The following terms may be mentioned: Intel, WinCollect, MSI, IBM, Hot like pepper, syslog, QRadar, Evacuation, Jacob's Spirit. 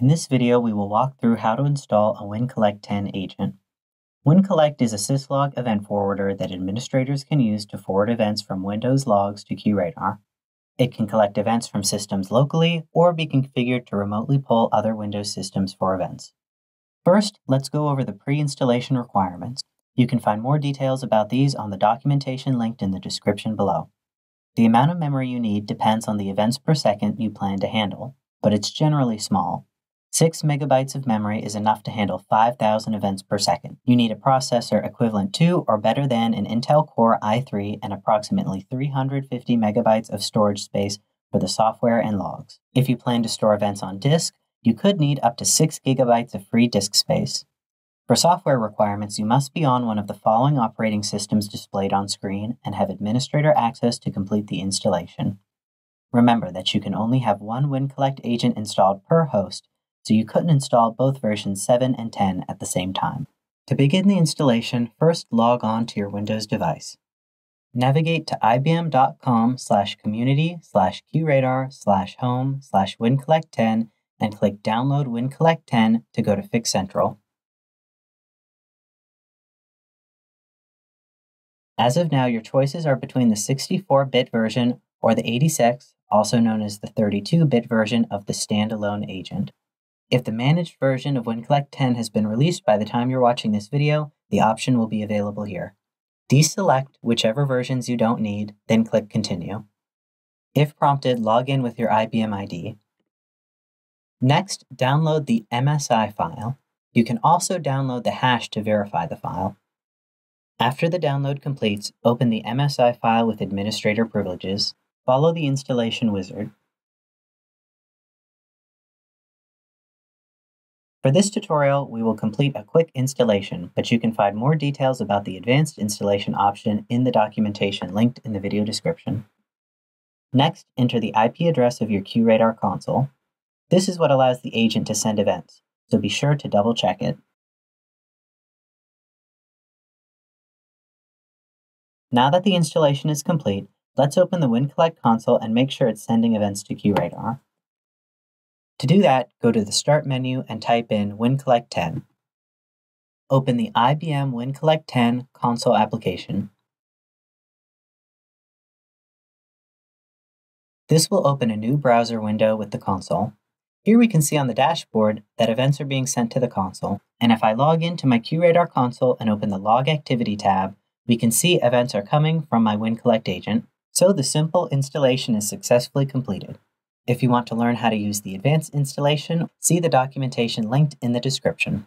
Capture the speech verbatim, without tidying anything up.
In this video, we will walk through how to install a WinCollect ten agent. WinCollect is a syslog event forwarder that administrators can use to forward events from Windows logs to QRadar. It can collect events from systems locally or be configured to remotely pull other Windows systems for events. First, let's go over the pre-installation requirements. You can find more details about these on the documentation linked in the description below. The amount of memory you need depends on the events per second you plan to handle, but it's generally small. six megabytes of memory is enough to handle five thousand events per second. You need a processor equivalent to or better than an Intel Core i three and approximately three hundred fifty megabytes of storage space for the software and logs. If you plan to store events on disk, you could need up to six gigabytes of free disk space. For software requirements, you must be on one of the following operating systems displayed on screen and have administrator access to complete the installation. Remember that you can only have one WinCollect agent installed per host, so you couldn't install both versions seven and ten at the same time. To begin the installation, first log on to your Windows device. Navigate to ibm.com slash community slash QRadar slash home slash WinCollect ten and click Download WinCollect ten to go to Fix Central. As of now, your choices are between the sixty-four bit version or the eighty-six, also known as the thirty-two bit version of the standalone agent. If the managed version of WinCollect ten has been released by the time you're watching this video, the option will be available here. Deselect whichever versions you don't need, then click Continue. If prompted, log in with your I B M I D. Next, download the M S I file. You can also download the hash to verify the file. After the download completes, open the M S I file with administrator privileges. Follow the installation wizard. For this tutorial, we will complete a quick installation, but you can find more details about the advanced installation option in the documentation linked in the video description. Next, enter the I P address of your QRadar console. This is what allows the agent to send events, so be sure to double check it. Now that the installation is complete, let's open the WinCollect console and make sure it's sending events to QRadar. To do that, go to the Start menu and type in WinCollect ten. Open the I B M WinCollect ten console application. This will open a new browser window with the console. Here we can see on the dashboard that events are being sent to the console, and if I log into my QRadar console and open the Log Activity tab, we can see events are coming from my WinCollect agent, so the simple installation is successfully completed. If you want to learn how to use the advanced installation, see the documentation linked in the description.